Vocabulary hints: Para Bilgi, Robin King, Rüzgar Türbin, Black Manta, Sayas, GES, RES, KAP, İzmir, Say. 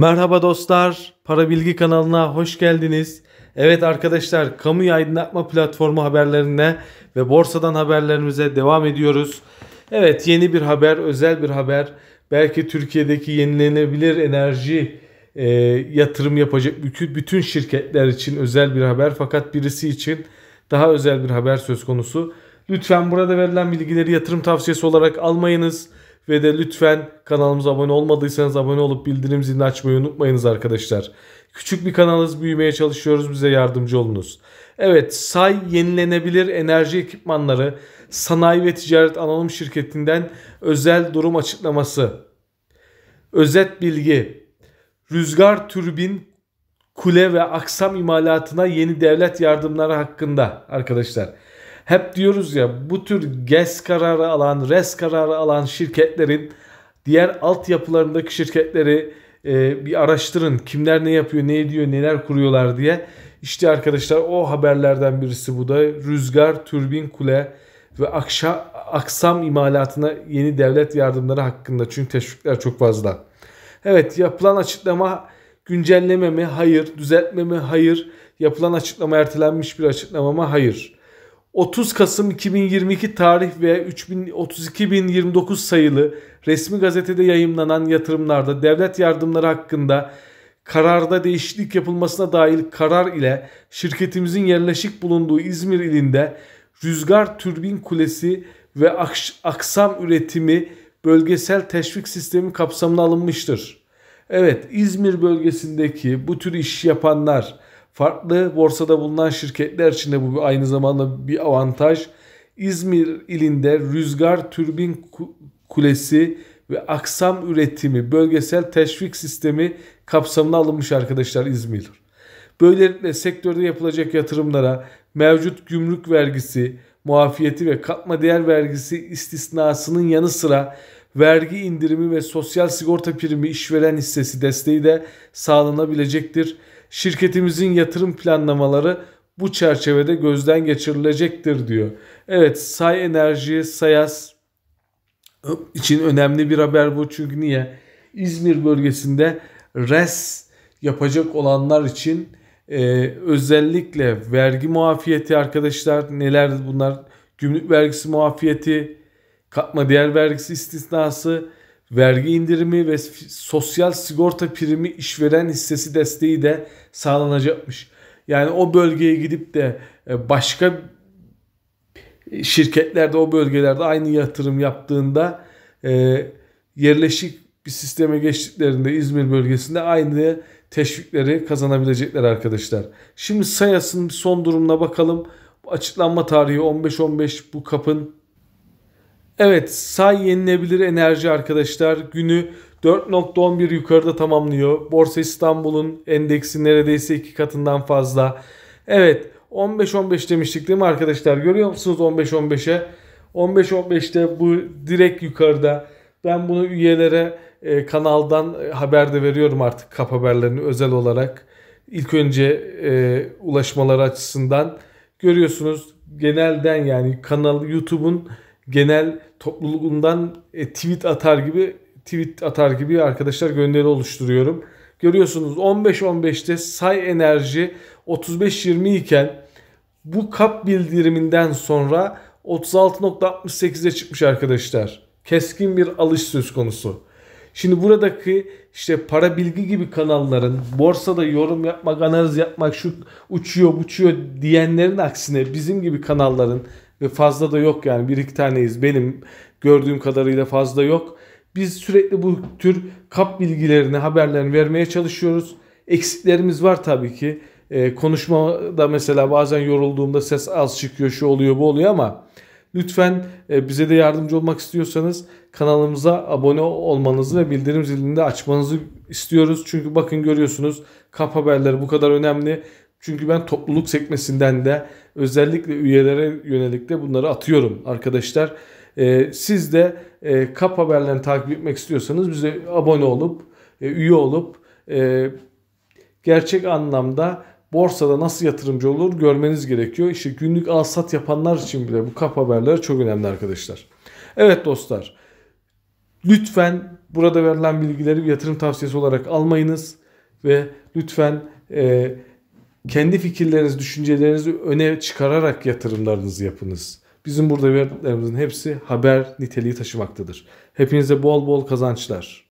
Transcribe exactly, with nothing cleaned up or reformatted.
Merhaba dostlar, Para Bilgi kanalına hoş geldiniz. Evet arkadaşlar, kamuyu aydınlatma platformu haberlerine ve borsadan haberlerimize devam ediyoruz. Evet, yeni bir haber, özel bir haber. Belki Türkiye'deki yenilenebilir enerji e, yatırım yapacak bütün şirketler için özel bir haber. Fakat birisi için daha özel bir haber söz konusu. Lütfen burada verilen bilgileri yatırım tavsiyesi olarak almayınız. Ve de lütfen kanalımıza abone olmadıysanız abone olup bildirim zilini açmayı unutmayınız arkadaşlar. Küçük bir kanalız, büyümeye çalışıyoruz, bize yardımcı olunuz. Evet, Say yenilenebilir enerji ekipmanları sanayi ve ticaret anonim şirketinden özel durum açıklaması. Özet bilgi: rüzgar türbin, kule ve aksam imalatına yeni devlet yardımları hakkında arkadaşlar. Hep diyoruz ya, bu tür G E S kararı alan, R E S kararı alan şirketlerin diğer altyapılarındaki şirketleri e, bir araştırın. Kimler ne yapıyor, ne ediyor, neler kuruyorlar diye. İşte arkadaşlar, o haberlerden birisi bu da. Rüzgar, türbin, kule ve akşa, aksam imalatına yeni devlet yardımları hakkında. Çünkü teşvikler çok fazla. Evet, yapılan açıklama güncelleme mi? Hayır. Düzeltme mi? Hayır. Yapılan açıklama ertelenmiş bir açıklama mı? Hayır. otuz Kasım iki bin yirmi iki tarih ve üç bin otuz iki bin yirmi dokuz sayılı resmi gazetede yayımlanan yatırımlarda devlet yardımları hakkında kararda değişiklik yapılmasına dair karar ile şirketimizin yerleşik bulunduğu İzmir ilinde rüzgar türbin kulesi ve aksam üretimi bölgesel teşvik sistemi kapsamına alınmıştır. Evet, İzmir bölgesindeki bu tür iş yapanlar, farklı borsada bulunan şirketler için de bu aynı zamanda bir avantaj. İzmir ilinde rüzgar türbin kulesi ve aksam üretimi bölgesel teşvik sistemi kapsamına alınmış arkadaşlar İzmir. Böylelikle sektörde yapılacak yatırımlara mevcut gümrük vergisi, muafiyeti ve katma değer vergisi istisnasının yanı sıra vergi indirimi ve sosyal sigorta primi işveren hissesi desteği de sağlanabilecektir. Şirketimizin yatırım planlamaları bu çerçevede gözden geçirilecektir diyor. Evet, Say Enerji, Sayas için önemli bir haber bu. Çünkü niye? İzmir bölgesinde R E S yapacak olanlar için e, özellikle vergi muafiyeti arkadaşlar, neler bunlar? Gümrük vergisi muafiyeti, katma değer vergisi istisnası, vergi indirimi ve sosyal sigorta primi işveren hissesi desteği de sağlanacakmış. Yani o bölgeye gidip de başka şirketlerde, o bölgelerde aynı yatırım yaptığında yerleşik bir sisteme geçtiklerinde İzmir bölgesinde aynı teşvikleri kazanabilecekler arkadaşlar. Şimdi Sayas'ın son durumuna bakalım. Açıklanma tarihi on beş on beş bu kapın. Evet, Say yenilenebilir enerji arkadaşlar günü dört nokta on bir yukarıda tamamlıyor. Borsa İstanbul'un endeksi neredeyse iki katından fazla. Evet, on beş on beş demiştik değil mi arkadaşlar? Görüyor musunuz on beş on beşe? on beş on beşte bu direkt yukarıda. Ben bunu üyelere e, kanaldan haber de veriyorum artık, K A P haberlerini özel olarak. İlk önce e, ulaşmaları açısından görüyorsunuz. Genelden, yani kanal YouTube'un genel topluluğundan e, tweet atar gibi tweet atar gibi arkadaşlar gönderi oluşturuyorum. Görüyorsunuz on beş on beşte Say Enerji otuz beş yirmi iken bu K A P bildiriminden sonra otuz altı nokta altmış sekize çıkmış arkadaşlar. Keskin bir alış söz konusu. Şimdi buradaki işte Para Bilgi gibi kanalların, borsada yorum yapmak, analiz yapmak, şu uçuyor buçuyor diyenlerin aksine bizim gibi kanalların, ve fazla da yok yani, bir iki taneyiz benim gördüğüm kadarıyla, fazla yok. Biz sürekli bu tür K A P bilgilerini, haberlerini vermeye çalışıyoruz. Eksiklerimiz var tabii ki. Ee, konuşmada mesela bazen yorulduğumda ses az çıkıyor, şu oluyor bu oluyor, ama lütfen e, bize de yardımcı olmak istiyorsanız kanalımıza abone olmanızı ve bildirim zilini de açmanızı istiyoruz. Çünkü bakın, görüyorsunuz K A P haberleri bu kadar önemli. Çünkü ben topluluk sekmesinden de özellikle üyelere yönelik de bunları atıyorum arkadaşlar. Ee, siz de e, K A P haberlerini takip etmek istiyorsanız bize abone olup, e, üye olup e, gerçek anlamda borsada nasıl yatırımcı olur görmeniz gerekiyor. İşte günlük alsat yapanlar için bile bu K A P haberleri çok önemli arkadaşlar. Evet dostlar, Lütfen burada verilen bilgileri yatırım tavsiyesi olarak almayınız ve lütfen e, kendi fikirlerinizi, düşüncelerinizi öne çıkararak yatırımlarınızı yapınız. Bizim burada verdiklerimizin hepsi haber niteliği taşımaktadır. Hepinize bol bol kazançlar.